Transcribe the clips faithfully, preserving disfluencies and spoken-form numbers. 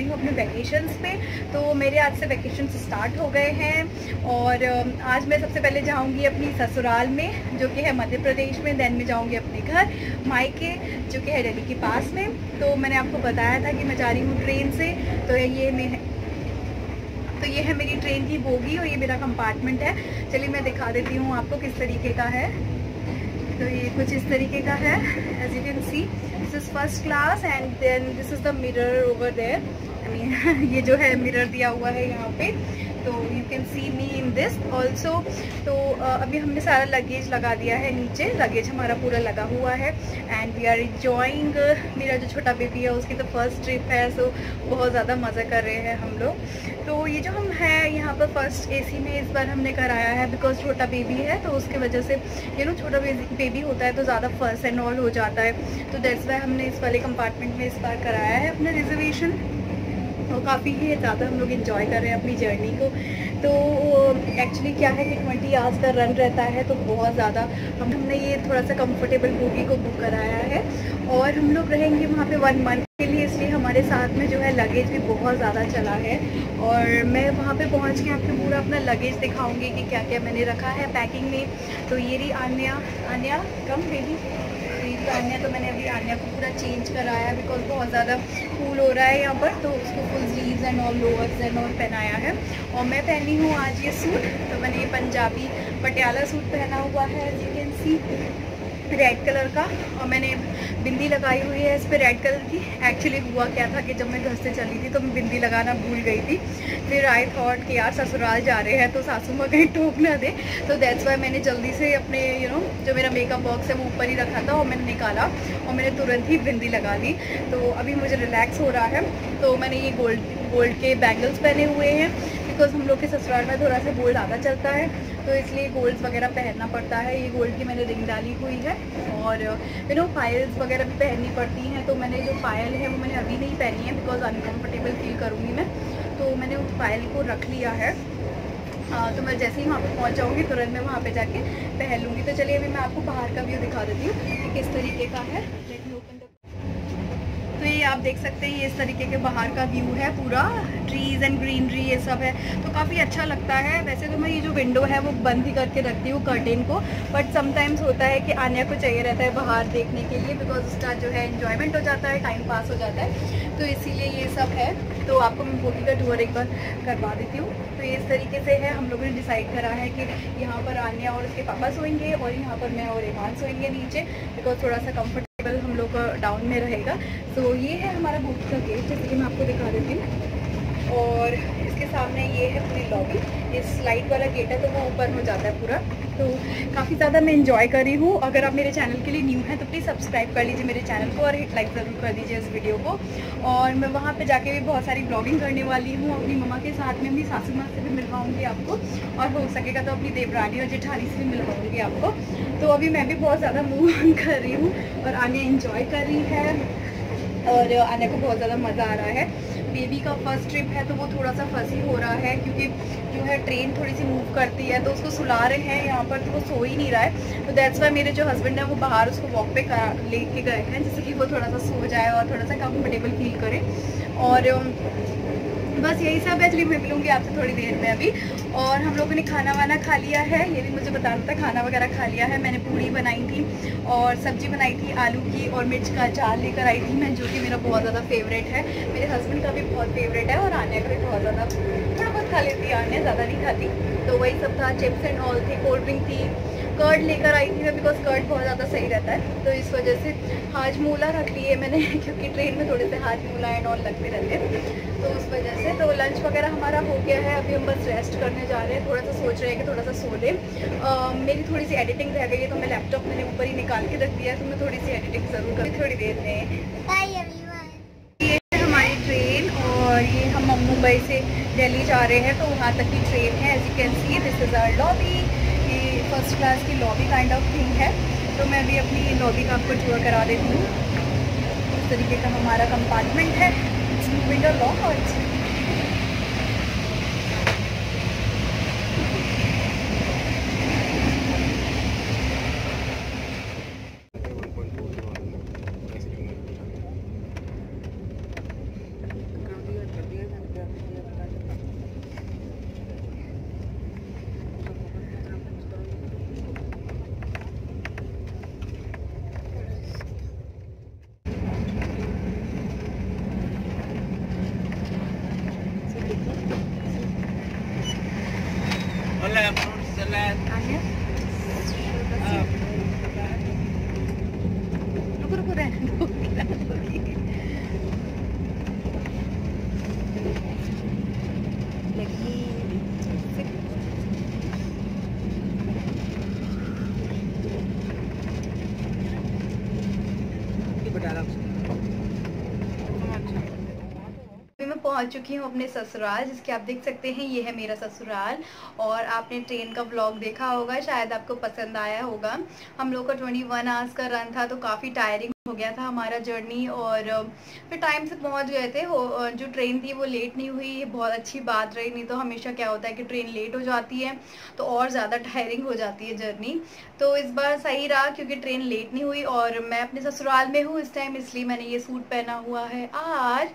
रही हूँ अपने वैकेशंस पे। तो मेरे आज से वैकेशंस स्टार्ट हो गए हैं और आज मैं सबसे पहले जाऊँगी अपनी ससुराल में जो कि है मध्य प्रदेश में। दैन में जाऊँगी अपने घर मायके जो कि है दिल्ली के पास में। तो मैंने आपको बताया था कि मैं जा रही हूँ ट्रेन से। तो ये मैं तो ये है मेरी ट्रेन की बोगी और ये मेरा कंपार्टमेंट है। चलिए मैं दिखा देती हूँ आपको किस तरीके का है। तो ये कुछ इस तरीके का है, as you can see this is first class and then this is the mirror over there. I mean ये जो है मिरर दिया हुआ है यहाँ पे, तो you can see me in this also. तो अभी हमने सारा लगेज लगा दिया है नीचे, लगेज हमारा पूरा लगा हुआ है एंड वी आर इंजॉइंग। मेरा जो छोटा बेबी है उसकी तो फर्स्ट ट्रिप है, सो so बहुत ज़्यादा मज़ा कर रहे हैं हम लोग। तो ये जो हम हैं यहाँ पर फर्स्ट एसी में इस बार हमने कराया है बिकॉज छोटा बेबी है, तो उसके वजह से यू नो छोटा बेबी होता है तो ज़्यादा फर्स्ट एंड ऑल हो जाता है। तो दैट्स वाई हमने इस वाले कंपार्टमेंट में इस बार कराया है अपना रिजर्वेशन। तो काफ़ी ही ज़्यादा हम लोग इन्जॉय कर रहे हैं अपनी जर्नी को। तो एक्चुअली क्या है कि ट्वेंटी आवर्स का रन रहता है, तो बहुत ज़्यादा हम हमने ये थोड़ा सा कंफर्टेबल बोगी को बुक कराया है और हम लोग रहेंगे वहाँ पे वन मंथ के लिए। इसलिए हमारे साथ में जो है लगेज भी बहुत ज़्यादा चला है और मैं वहाँ पे पहुँच के आपको पूरा अपना लगेज दिखाऊँगी कि क्या क्या मैंने रखा है पैकिंग में। तो ये रही आन्या, आन्या कम बेबी आन्या। तो मैंने अभी आन्या को पूरा चेंज कराया है बिकॉज बहुत ज़्यादा कूल हो रहा है यहाँ पर, तो उसको full sleeves and all lowers and all पहनाया है। और मैं पहनी हूँ आज ये सूट। तो मैंने ये पंजाबी पटियाला सूट पहना हुआ है, you can see red colour का, और मैंने बिंदी लगाई हुई है इस पर रेड कलर की। एक्चुअली हुआ क्या था कि जब मैं घर से चली थी तो मैं बिंदी लगाना भूल गई थी। फिर आई थॉट कि यार ससुराल जा रहे हैं तो सासू माँ कहीं टोक ना दे, तो दैट्स वाई मैंने जल्दी से अपने यू नो जो मेरा मेकअप बॉक्स है वो ऊपर ही रखा था और मैंने निकाला और मैंने तुरंत ही बिंदी लगा ली। तो अभी मुझे रिलैक्स हो रहा है। तो मैंने ये गोल्ड गोल्ड के बैंगल्स पहने हुए हैं बिकॉज हम लोग के ससुराल में थोड़ा सा गोल्ड ज़्यादा चलता है, तो इसलिए गोल्ड्स वगैरह पहनना पड़ता है। ये गोल्ड की मैंने रिंग डाली हुई है और यू नो पायल्स वगैरह भी पहननी पड़ती हैं। तो मैंने जो पायल है वो मैंने अभी नहीं पहनी है बिकॉज अनकम्फर्टेबल फील करूँगी मैं, तो मैंने उस पायल को रख लिया है। आ, तो मैं जैसे ही वहाँ पर पहुँच जाऊँगी तुरंत मैं वहाँ पर जाके पहन लूँगी। तो चलिए अभी मैं आपको बाहर का व्यू दिखा देती हूँ कि किस तरीके का है। तो ये आप देख सकते हैं, ये इस तरीके के बाहर का व्यू है, पूरा ट्रीज़ एंड ग्रीनरी ये सब है, तो काफ़ी अच्छा लगता है। वैसे तो मैं ये जो विंडो है वो बंद ही करके रखती हूँ कर्टेन को, बट समटाइम्स होता है कि आन्या को चाहिए रहता है बाहर देखने के लिए बिकॉज उसका जो है इन्जॉयमेंट हो जाता है, टाइम पास हो जाता है, तो इसीलिए ये सब है। तो आपको मैं बोगी का टूर एक बार करवा देती हूँ। तो ये इस तरीके से है, हम लोगों ने डिसाइड करा है कि यहाँ पर आन्या और उसके पापा सोएंगे और यहाँ पर मैं और रेहान सोएंगे नीचे बिकॉज थोड़ा सा कम्फर्ट हम लोग डाउन में रहेगा। तो ये है हमारा बोगी का गेट, जैसे कि मैं आपको दिखा देती हूँ। और इसके सामने ये है पूरी लॉबी, ये स्लाइड वाला गेट है तो वो ओपन हो जाता है पूरा। तो काफ़ी ज़्यादा मैं इन्जॉय कर रही हूँ। अगर आप मेरे चैनल के लिए न्यू हैं तो प्लीज़ सब्सक्राइब कर लीजिए मेरे चैनल को और हिट लाइक ज़रूर कर दीजिए इस वीडियो को। और मैं वहाँ पे जाके भी बहुत सारी ब्लॉगिंग करने वाली हूँ अपनी मम्मा के साथ में भी, सासू माँ से भी मिलवाऊँगी आपको और हो सकेगा तो अपनी देवरानी और जेठानी से भी मिलवाऊँगी आपको। तो अभी मैं भी बहुत ज़्यादा मूव कर रही हूँ और आन्या इन्जॉय कर रही है और आन्या को बहुत ज़्यादा मज़ा आ रहा है। बेबी का फर्स्ट ट्रिप है तो वो थोड़ा सा फंसी हो रहा है क्योंकि जो है ट्रेन थोड़ी सी मूव करती है, तो उसको सुला रहे हैं यहाँ पर तो वो सो ही नहीं रहा है। तो दैट्स वाई मेरे जो हस्बैंड है वो बाहर उसको वॉक पे लेके गए हैं जिससे कि वो थोड़ा सा सो जाए और थोड़ा सा कंफर्टेबल फील करे। और बस यही सब है। एक्चुअली मैं मिलूँगी आपसे थोड़ी देर में अभी। और हम लोगों ने खाना वाना खा लिया है, ये भी मुझे बताना था, खाना वगैरह खा लिया है। मैंने पूड़ी बनाई थी और सब्जी बनाई थी आलू की और मिर्च का चाल लेकर आई थी मैं, जो कि मेरा बहुत ज़्यादा फेवरेट है, मेरे हस्बैंड का भी बहुत फेवरेट है और आन्या का भी बहुत ज़्यादा। थोड़ा बहुत खा लेती है आन्या, ज़्यादा नहीं खाती। तो वही सब था, चिप्स एंड ऑल थी, कोल्ड ड्रिंक थी, कर्ड लेकर आई थी मैं बिकॉज कर्ड बहुत ज़्यादा सही रहता है, तो इस वजह से हाजमूला रख लिए मैंने क्योंकि ट्रेन में थोड़े से हाजमूला एंड ऑल लगते रहते हैं, तो उस वजह से। तो लंच वगैरह हमारा हो गया है, अभी हम बस रेस्ट करने जा रहे हैं। थोड़ा सा सोच रहे हैं कि थोड़ा सा सो लें। मेरी थोड़ी सी एडिटिंग रह गई है तो मैं लैपटॉप मैंने ऊपर ही निकाल के रख दिया है, तो मैं थोड़ी सी एडिटिंग ज़रूर करूँगी थोड़ी देर में। हम मुंबई से दिल्ली जा रहे हैं तो वहाँ तक की ट्रेन है, as you can see this is our lobby. ये फर्स्ट क्लास की लॉबी काइंड ऑफ थिंग है। तो मैं अभी अपनी लॉबी का आपको टूर करा देती हूँ। इस तरीके का हमारा कंपार्टमेंट है, इट्स मूविंग अलोंग। और रुको रुको पहुंच चुकी हूँ अपने ससुराल, जिसके आप देख सकते हैं ये है मेरा ससुराल। और आपने ट्रेन का व्लॉग देखा होगा, शायद आपको पसंद आया होगा। हम लोग का इक्कीस आवर्स का रन था, तो काफ़ी टायरिंग हो गया था हमारा जर्नी। और फिर टाइम से पहुंच गए थे, जो ट्रेन थी वो लेट नहीं हुई, ये बहुत अच्छी बात रही। नहीं तो हमेशा क्या होता है कि ट्रेन लेट हो जाती है तो और ज़्यादा टायरिंग हो जाती है जर्नी। तो इस बार सही रहा क्योंकि ट्रेन लेट नहीं हुई। और मैं अपने ससुराल में हूँ इस टाइम, इसलिए मैंने ये सूट पहना हुआ है। आज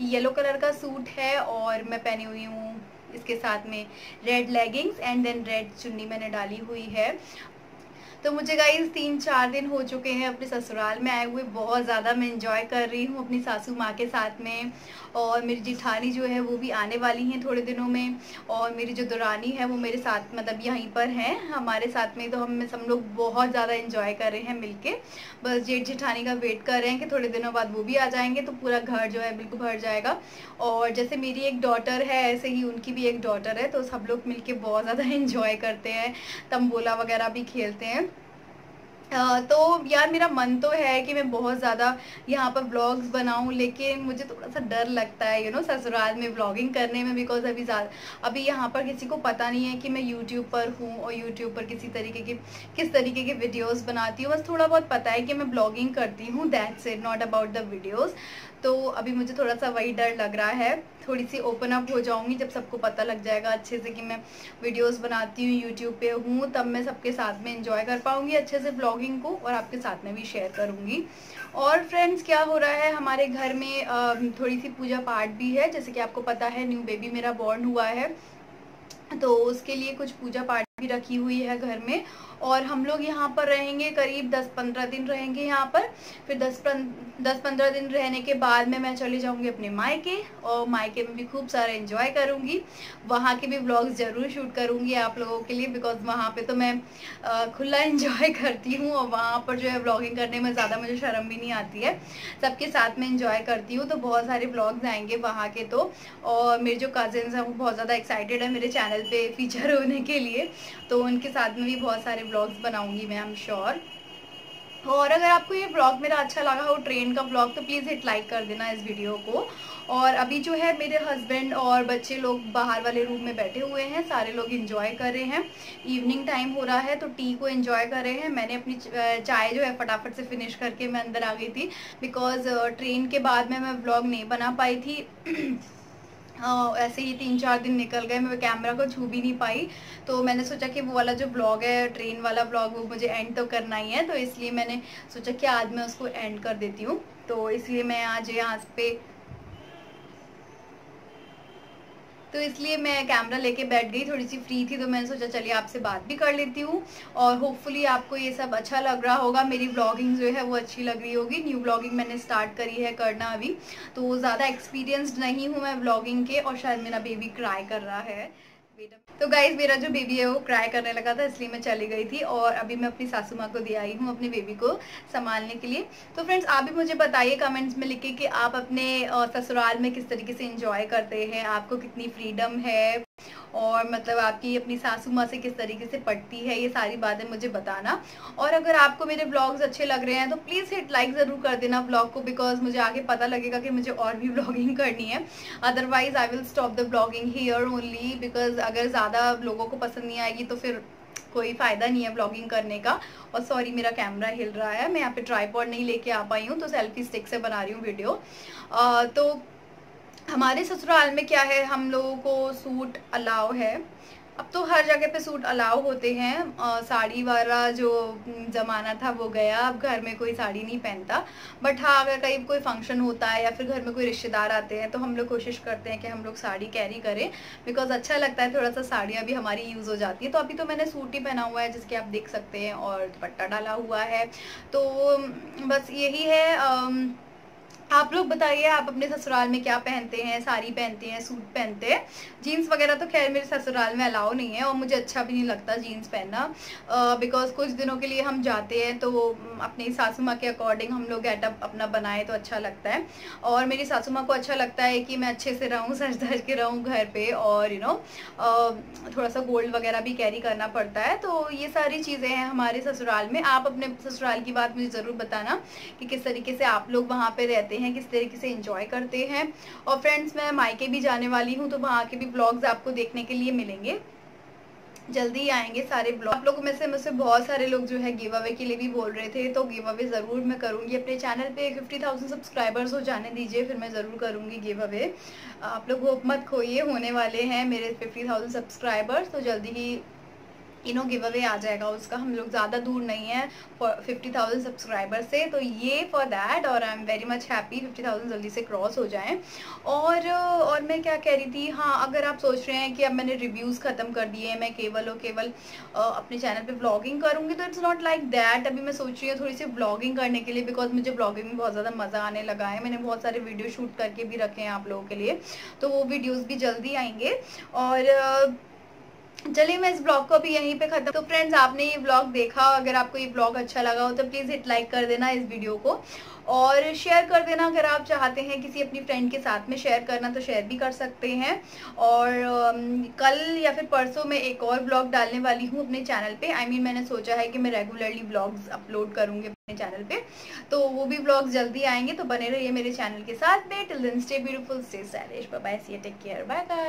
येलो कलर का सूट है और मैं पहनी हुई हूँ इसके साथ में red leggings and then red चुन्नी मैंने डाली हुई है। तो मुझे गाइस तीन चार दिन हो चुके हैं अपने ससुराल में आए हुए। बहुत ज़्यादा मैं एंजॉय कर रही हूँ अपनी सासू माँ के साथ में। और मेरी जेठानी जो है वो भी आने वाली हैं थोड़े दिनों में। और मेरी जो दुरानी है वो मेरे साथ मतलब यहीं पर हैं हमारे साथ में। तो हम सब लोग बहुत ज़्यादा एंजॉय कर रहे हैं मिलके। बस जेठ जेठानी का वेट कर रहे हैं कि थोड़े दिनों बाद वो भी आ जाएंगे, तो पूरा घर जो है बिल्कुल भर जाएगा। और जैसे मेरी एक डॉटर है, ऐसे ही उनकी भी एक डॉटर है। तो सब लोग मिल के बहुत ज़्यादा एंजॉय करते हैं, तंबोला वगैरह भी खेलते हैं। तो यार मेरा मन तो है कि मैं बहुत ज़्यादा यहाँ पर व्लॉग्स बनाऊँ, लेकिन मुझे थोड़ा सा डर लगता है यू नो ससुराल में व्लॉगिंग करने में। बिकॉज अभी अभी यहाँ पर किसी को पता नहीं है कि मैं यूट्यूब पर हूँ और यूट्यूब पर किसी तरीके की किस तरीके की वीडियोस बनाती हूँ। बस थोड़ा बहुत पता है कि मैं ब्लॉगिंग करती हूँ, that's it, not about the videos. तो अभी मुझे थोड़ा सा वही डर लग रहा है। थोड़ी सी ओपन अप हो जाऊँगी जब सबको पता लग जाएगा अच्छे से कि मैं वीडियोस बनाती हूँ, यूट्यूब पे हूँ, तब मैं सबके साथ में एंजॉय कर पाऊँगी अच्छे से ब्लॉगिंग को, और आपके साथ में भी शेयर करूँगी। और फ्रेंड्स क्या हो रहा है हमारे घर में, थोड़ी सी पूजा पाठ भी है। जैसे कि आपको पता है न्यू बेबी मेरा बॉर्न हुआ है, तो उसके लिए कुछ पूजा पाठ भी रखी हुई है घर में। और हम लोग यहाँ पर रहेंगे करीब दस पंद्रह दिन रहेंगे यहाँ पर। फिर दस पंद्रह दिन रहने के बाद में मैं चली जाऊँगी अपने मायके, और मायके में भी खूब सारा एंजॉय करूँगी। वहाँ के भी व्लॉग्स ज़रूर शूट करूँगी आप लोगों के लिए, बिकॉज वहाँ पे तो मैं खुला एंजॉय करती हूँ और वहाँ पर जो है व्लॉगिंग करने में ज़्यादा मुझे शर्म भी नहीं आती है, सबके साथ में एंजॉय करती हूँ। तो बहुत सारे व्लॉग्स आएंगे वहाँ के। तो और मेरे जो कज़न्स हैं वो बहुत ज़्यादा एक्साइटेड है मेरे चैनल पर फीचर होने के लिए, तो उनके साथ में भी बहुत सारे ब्लॉग्स बनाऊंगी मैं, आई एम श्योर। और अगर आपको ये ब्लॉग मेरा अच्छा लगा हो, ट्रेन का ब्लॉग, तो प्लीज़ हिट लाइक कर देना इस वीडियो को। और अभी जो है मेरे हस्बैंड और बच्चे लोग बाहर वाले रूम में बैठे हुए हैं, सारे लोग एंजॉय कर रहे हैं। इवनिंग टाइम हो रहा है तो टी को एंजॉय कर रहे हैं। मैंने अपनी चाय जो है फटाफट से फिनिश करके मैं अंदर आ गई थी, बिकॉज ट्रेन के बाद में मैं ब्लॉग नहीं बना पाई थी। Uh, ऐसे ही तीन चार दिन निकल गए, मैं कैमरा को छू भी नहीं पाई। तो मैंने सोचा कि वो वाला जो ब्लॉग है, ट्रेन वाला ब्लॉग, वो मुझे एंड तो करना ही है। तो इसलिए मैंने सोचा कि आज मैं उसको एंड कर देती हूँ। तो इसलिए मैं आज यहाँ पे तो इसलिए मैं कैमरा लेके बैठ गई, थोड़ी सी फ्री थी, तो मैंने सोचा चलिए आपसे बात भी कर लेती हूँ। और होपफुली आपको ये सब अच्छा लग रहा होगा, मेरी ब्लॉगिंग जो है वो अच्छी लग रही होगी। न्यू ब्लॉगिंग मैंने स्टार्ट करी है करना अभी, तो ज़्यादा एक्सपीरियंस्ड नहीं हूँ मैं ब्लॉगिंग के। और शायद मेरा बेबी क्राई कर रहा है। तो गाइज मेरा जो बेबी है वो क्राई करने लगा था, इसलिए मैं चली गई थी। और अभी मैं अपनी सासू माँ को दे आई हूँ अपने बेबी को संभालने के लिए। तो फ्रेंड्स आप भी मुझे बताइए कमेंट्स में लिख के कि आप अपने ससुराल में किस तरीके से एंजॉय करते हैं, आपको कितनी फ्रीडम है, और मतलब आपकी अपनी सासू माँ से किस तरीके से पटती है, ये सारी बातें मुझे बताना। और अगर आपको मेरे ब्लॉग्स अच्छे लग रहे हैं तो प्लीज़ हिट लाइक ज़रूर कर देना ब्लॉग को, बिकॉज मुझे आगे पता लगेगा कि मुझे और भी ब्लॉगिंग करनी है। Otherwise I will stop the blogging here only, because अगर ज़्यादा लोगों को पसंद नहीं आएगी तो फिर कोई फ़ायदा नहीं है ब्लॉगिंग करने का। और सॉरी मेरा कैमरा हिल रहा है, मैं यहाँ पे ट्राईपॉड नहीं लेके आ पाई हूँ, तो सेल्फी स्टिक से बना रही हूँ वीडियो। आ, तो हमारे ससुराल में क्या है, हम लोगों को सूट अलाउ है। अब तो हर जगह पे सूट अलाउ होते हैं, आ, साड़ी वाला जो ज़माना था वो गया, अब घर में कोई साड़ी नहीं पहनता। बट हाँ, अगर कहीं कोई फंक्शन होता है या फिर घर में कोई रिश्तेदार आते हैं तो हम लोग कोशिश करते हैं कि हम लोग साड़ी कैरी करें, बिकॉज अच्छा लगता है, थोड़ा सा साड़ियाँ भी हमारी यूज़ हो जाती है। तो अभी तो मैंने सूट ही पहना हुआ है जिसके आप देख सकते हैं, और दुपट्टा डाला हुआ है। तो बस यही है, आ, आप लोग बताइए, आप अपने ससुराल में क्या पहनते हैं? साड़ी पहनते हैं, सूट पहनते हैं, जीन्स वगैरह तो खैर मेरे ससुराल में अलाउ नहीं है और मुझे अच्छा भी नहीं लगता जीन्स पहनना, बिकॉज कुछ दिनों के लिए हम जाते हैं तो अपनी सासू माँ के अकॉर्डिंग हम लोग गेटअप अपना बनाए तो अच्छा लगता है। और मेरी सासू माँ को अच्छा लगता है कि मैं अच्छे से रहूँ, सज धज के रहूँ घर पर, और यू नो थोड़ा सा गोल्ड वगैरह भी कैरी करना पड़ता है। तो ये सारी चीज़ें हैं हमारे ससुराल में। आप अपने ससुराल की बात मुझे ज़रूर बताना कि किस तरीके से आप लोग वहाँ पे रहते हैं, किस तरीके से एंजॉय करते हैं। और फ्रेंड्स, मैं मायके भी जाने वाली हूँ तो वहाँ के भी ब्लॉग्स आपको देखने के लिए मिलेंगे, जल्दी ही आएंगे सारे ब्लॉग। आप लोगों में से मुझसे बहुत सारे लोग जो है गिव अवे के लिए भी बोल रहे थे, तो गिव अवे ज़रूर मैं करूँगी। अपने चैनल पे फिफ्टी थाउज़ेंड सब्सक्राइबर्स हो जाने दीजिए, फिर मैं ज़रूर करूँगी गिव अवे। आप लोग होप मत खोइए, होने वाले हैं मेरे फिफ्टी थाउज़ेंड सब्सक्राइबर्स, तो जल्दी ही you know give away जाएगा उसका। हम लोग ज़्यादा दूर नहीं है फिफ्टी थाउजेंड सब्सक्राइबर से, तो ये फॉर दैट। और I am very much happy fifty thousand जल्दी से क्रॉस हो जाएं। और और मैं क्या कह रही थी, हाँ, अगर आप सोच रहे हैं कि अब मैंने रिव्यूज़ ख़त्म कर दिए, मैं केवल और केवल अपने चैनल पे व्लॉगिंग करूँगी, तो इट्स नॉट लाइक दैट। अभी मैं सोच रही हूँ थोड़ी सी व्लॉगिंग करने के लिए, बिकॉज मुझे व्लॉगिंग में बहुत ज़्यादा मज़ा आने लगा है। मैंने बहुत सारे वीडियो शूट करके भी रखे हैं आप लोगों के लिए, तो वो वीडियोज़ भी जल्दी आएंगे। और चलिए, मैं इस ब्लॉग को अभी यहीं पे खत्म। तो फ्रेंड्स, आपने ये ब्लॉग देखा, अगर आपको ये ब्लॉग अच्छा लगा हो तो प्लीज़ हिट लाइक कर देना इस वीडियो को, और शेयर कर देना। अगर आप चाहते हैं किसी अपनी फ्रेंड के साथ में शेयर करना तो शेयर भी कर सकते हैं। और कल या फिर परसों मैं एक और ब्लॉग डालने वाली हूँ अपने चैनल पे। आई मीन मैंने सोचा है कि मैं रेगुलरली ब्लॉग्स अपलोड करूँगी अपने चैनल पे, तो वो भी ब्लॉग्स जल्दी आएंगे। तो बने रहिए मेरे चैनल के साथ में। Till then stay beautiful, stay stylish, bye bye, see you, take care, bye bye.